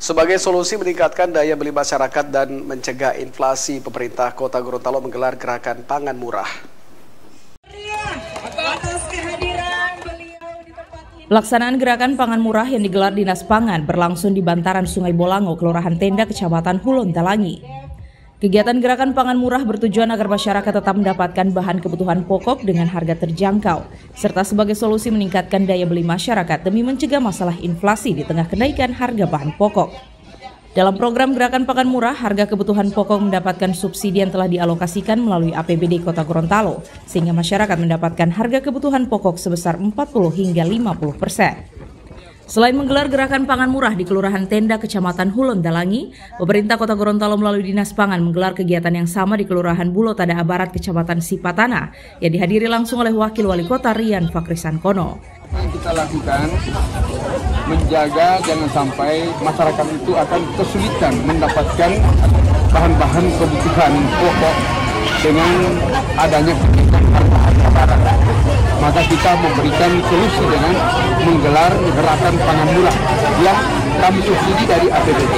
Sebagai solusi meningkatkan daya beli masyarakat dan mencegah inflasi, pemerintah Kota Gorontalo menggelar gerakan pangan murah. Pelaksanaan gerakan pangan murah yang digelar Dinas Pangan berlangsung di bantaran Sungai Bolango, Kelurahan Tenda, Kecamatan Hulonthalangi. Kegiatan gerakan pangan murah bertujuan agar masyarakat tetap mendapatkan bahan kebutuhan pokok dengan harga terjangkau, serta sebagai solusi meningkatkan daya beli masyarakat demi mencegah masalah inflasi di tengah kenaikan harga bahan pokok. Dalam program gerakan pangan murah, harga kebutuhan pokok mendapatkan subsidi yang telah dialokasikan melalui APBD Kota Gorontalo, sehingga masyarakat mendapatkan harga kebutuhan pokok sebesar 40 hingga 50%. Selain menggelar gerakan pangan murah di Kelurahan Tenda, Kecamatan Hulonthalangi, pemerintah Kota Gorontalo melalui Dinas Pangan menggelar kegiatan yang sama di Kelurahan Bulotada Barat, Kecamatan Sipatana, yang dihadiri langsung oleh Wakil Wali Kota Rian Fakrisan Kono. Yang kita lakukan menjaga jangan sampai masyarakat itu akan kesulitan mendapatkan bahan-bahan kebutuhan pokok dengan adanya kenaikan harga barang. Maka kita memberikan solusi dengan menggelar gerakan pangan murah yang kami subsidi dari APBD.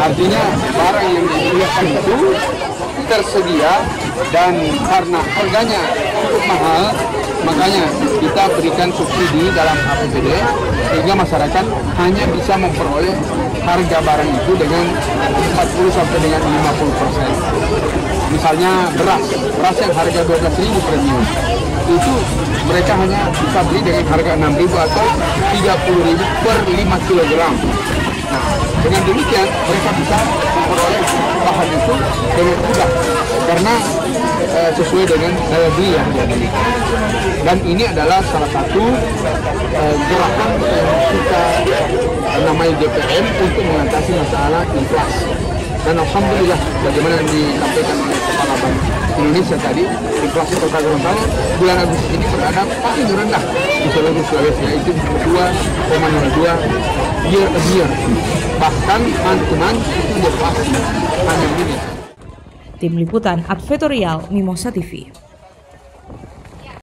Artinya barang yang disediakan itu tersedia dan karena harganya cukup mahal, makanya kita berikan subsidi dalam APBD sehingga masyarakat hanya bisa memperoleh harga barang itu dengan 40 sampai dengan 50%. Misalnya beras yang harga 12.000 premium, itu mereka hanya bisa beli dengan harga 6.000 atau 30.000 per 5 kilogram. Nah, dengan demikian mereka bisa memperoleh bahan itu dengan mudah karena sesuai dengan daya beli yang dia miliki. Dan ini adalah salah satu gerakan yang kita namai DPM untuk mengatasi masalah inflasi. Dan alhamdulillah, bagaimana yang disampaikan oleh Kepala Bank Indonesia tadi, inflasi Kota Gorontalo bulan Agustus ini berada paling rendah di seluruh Sulawesi, yaitu 2,02 year-a-year. Bahkan month-to-month itu deflasi hanya ini. Tim Liputan Advertorial Mimoza TV.